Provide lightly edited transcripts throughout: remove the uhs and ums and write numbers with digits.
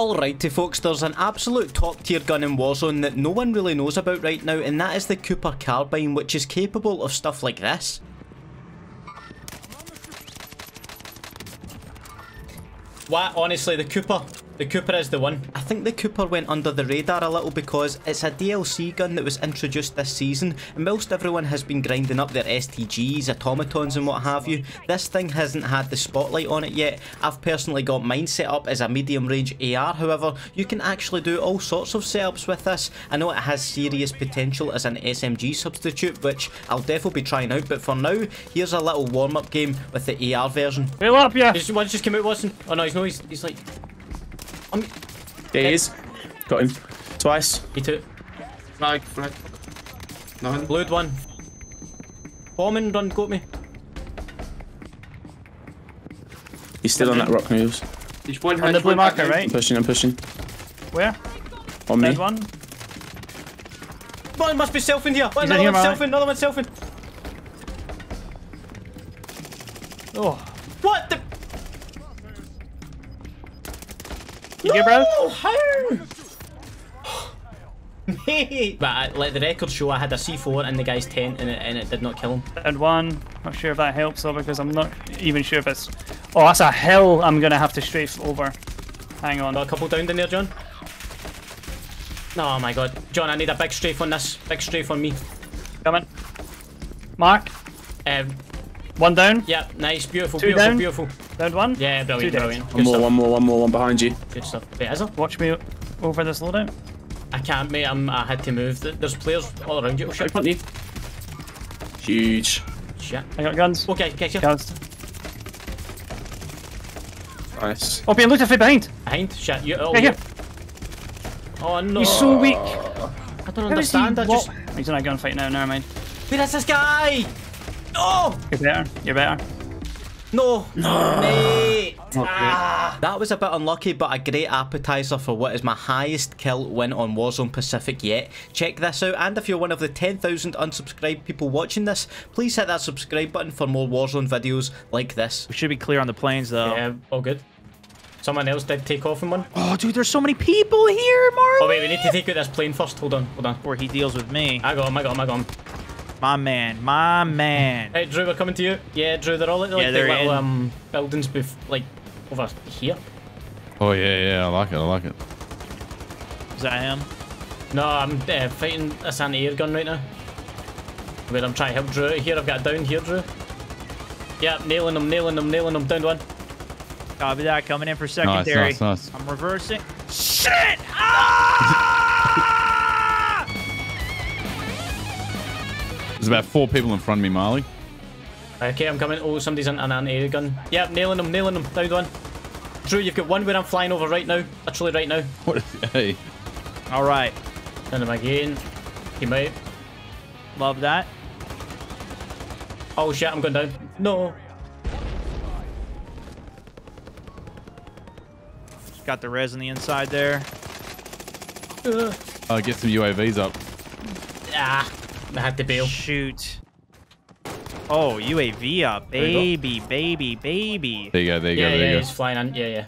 Alrighty folks, there's an absolute top tier gun in Warzone that no one really knows about right now, and that is the Cooper Carbine, which is capable of stuff like this. Wow, honestly, the Cooper is the one. I think the Cooper went under the radar a little because it's a DLC gun that was introduced this season, and whilst everyone has been grinding up their STGs, automatons and what have you, this thing hasn't had the spotlight on it yet. I've personally got mine set up as a medium range AR, however, you can actually do all sorts of setups with this. I know it has serious potential as an SMG substitute, which I'll definitely be trying out, but for now, here's a little warm-up game with the AR version. Heal up, yeah! One's just came out, Watson. Oh no, he's no, he's like... There he is. Got him. Twice. Me too. Flag. Nothing. Blued one. Bombing run, got me. He's still on that rock moves. He's on the blue marker, right? I'm pushing. Where? On me. Dead one. One must be self in here. Another one's self in. Oh. What the? You good, bro? How? Mate! But I, let the record show I had a C4 in the guy's tent and it did not kill him. And one. Not sure if that helps though, because I'm not even sure if it's... Oh, that's a hill I'm going to have to strafe over. Hang on. Got a couple down in there, John. Oh my god. John, I need a big strafe on this. Big strafe on me. Coming. Mark. One down. Yeah, nice. Beautiful. Down one. Yeah, brilliant. One more behind you. Good stuff. Wait, is it? Watch me over this loadout. I can't, mate. I had to move. There's players all around you. Oh, shit. Huge. Shit. I got guns. Okay, get you. Guns. Nice. Oh, being looked at behind. Behind? Shit. You, oh, yeah. Oh, no. He's so weak. I don't understand. He's in a gunfight now. Never mind. Wait, that's this guy. No! You're better. No! Mate! Ah. That was a bit unlucky, but a great appetizer for what is my highest kill win on Warzone Pacific yet. Check this out, and if you're one of the 10,000 unsubscribed people watching this, please hit that subscribe button for more Warzone videos like this. We should be clear on the planes though. Yeah, all good. Someone else did take off in one. Oh, dude, there's so many people here, Marley! Oh, wait, we need to take out this plane first. Hold on. Or he deals with me. I got him. My man. Hey, Drew, we're coming to you. Yeah, Drew, they're all at like, yeah, the little buildings like over here. Oh, yeah, I like it. Is that him? No, I'm fighting a anti-air gun right now. Wait, I'm trying to help Drew out here. I've got down here, Drew. Yeah, nailing him. Down one. Copy that, coming in for secondary. Nice. I'm reversing. Shit! Ah! There's about 4 people in front of me, Marley. Okay, I'm coming. Oh, somebody's in an anti-air gun. Yeah, nailing him. Down one. Drew, you've got one where I'm flying over right now. Literally right now. What? Hey. All right. Down him again. Came out. Love that. Oh shit, I'm going down. No. Got the res on the inside there. Get some UAVs up. Ah. I had to bail. Shoot. Oh, UAV up. Baby. There you go. Yeah, he's flying on. Yeah.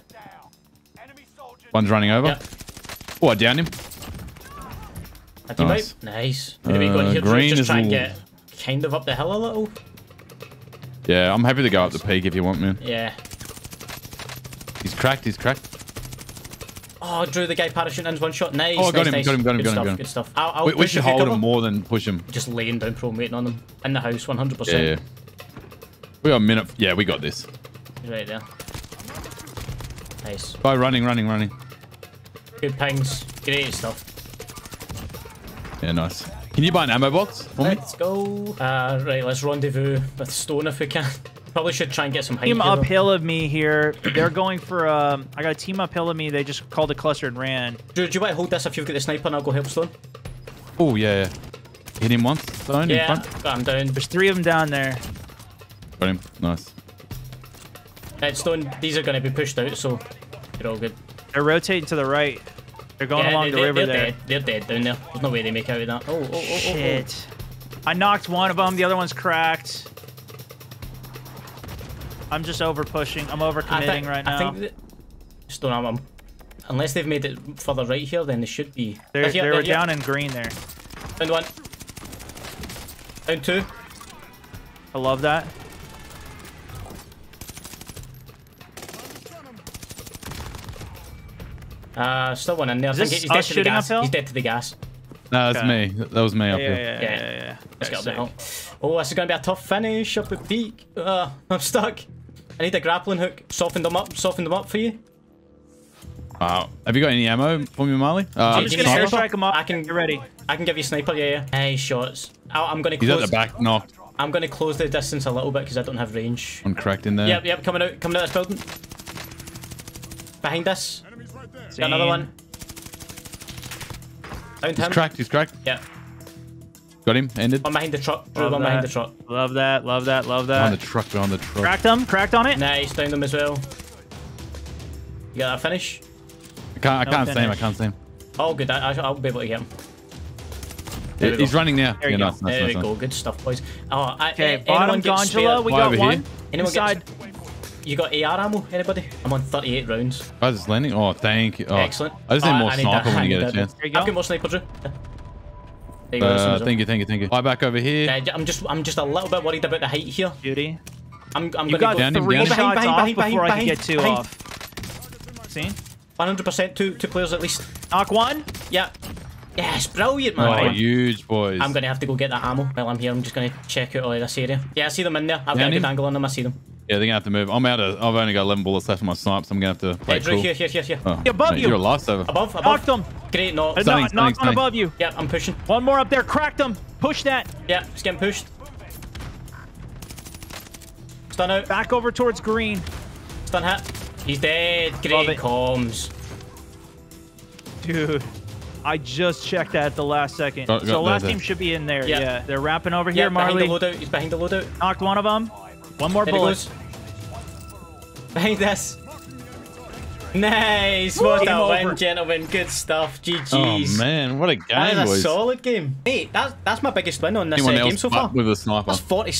One's running over. Yep. Oh, I downed him. Nice. Green is trying to get kind of up the hill a little. Yeah, I'm happy to go up the peak if you want, man. Yeah. He's cracked. Oh, Drew, the guy parachuting in's one shot. Nice. Oh, got him. Good stuff. We should hold him more than push him. Just laying down, pro, waiting on them. In the house, 100%. Yeah. We got a minute. Yeah, we got this. He's right there. Nice. Oh, running. Good pings. Great stuff. Yeah, nice. Can you buy an ammo box for me? Let's go. Right, let's rendezvous with Stone if we can. Probably should try and get some height. Team uphill of me here. They're going for I got a team uphill of me. They just called a cluster and ran. Drew, do you want to hold this if you've got the sniper and I'll go help Stone? Oh, yeah. Hit him once. Stone in front. I'm down. There's 3 of them down there. Got him. Nice. Right, Stone, these are going to be pushed out, so they're all good. They're rotating to the right. They're going along the river there. They're dead down there. There's no way they make out of that. Oh. Shit. I knocked one of them. The other one's cracked. I'm just over pushing. I'm over committing right now. I think that... Just don't know. I'm Unless they've made it further right here, then they should be. They were down in green there. Down one. Down two. I love that. Still one in there. I think he's dead to the gas. Uphill? He's dead to the gas. No, that's me. That was me up here. Yeah. Let's get up the hill. Oh, this is going to be a tough finish up at peak. I'm stuck. I need a grappling hook. Soften them up for you. Wow. Have you got any ammo for me, Marley? I'm just going to airstrike him up. Get ready. I can give you sniper, yeah. Nice shots. I'm going to close. He's at the back, knocked. I'm going to close the distance a little bit because I don't have range. One cracked in there. Yep, coming out of this building. Behind us. Got another one. Downed him. He's cracked. Yeah. Got him. Ended. One behind the truck. One behind the truck. Love that. We're on the truck. Cracked on it. Nice. Downed him as well. You got that finish? I can't see him. Oh, good. I'll be able to get him. He's running now. There you go. Nice. Good stuff, boys. Okay, bottom gondola. We got one. Anyone get... You got AR ammo, anybody? I'm on 38 rounds. Oh, it's landing? Oh, thank you. Oh. Excellent. I just need more sniper when you get a chance. I've got more sniper, Drew. There you go. Thank you. Fly back over here. I'm just a little bit worried about the height here. Beauty. You got three shots off before I can get two off. Seen? 100%, two players at least. Knock one. Yeah. Yes, brilliant, man. Oh, huge, boys. I'm going to have to go get that ammo. While I'm here, I'm just going to check out all of this area. Yeah, I see them in there. I've got a good angle on them. I see them. Yeah, they're gonna have to move. I've only got 11 bullets left in my snipes, so I'm gonna have to play cool. Here. Oh, above you. You're a lifesaver. Above. Knocked them. Great, knocked on above you. Yeah, I'm pushing. One more up there. Cracked them. Push that. Yeah, it's getting pushed. Stun out. Back over towards green. Stun hat. He's dead. Great comms. Dude, I just checked that at the last second. Last team should be in there. Yeah. They're wrapping over here, Marley. He's behind the loadout. Knocked one of them. One more bullet. Behind us. Nice. What a win, gentlemen. Good stuff. GG's. Oh, man. What a game, boys. That was a solid game. Hey, that's my biggest win on this game so far. With a sniper. That's 47.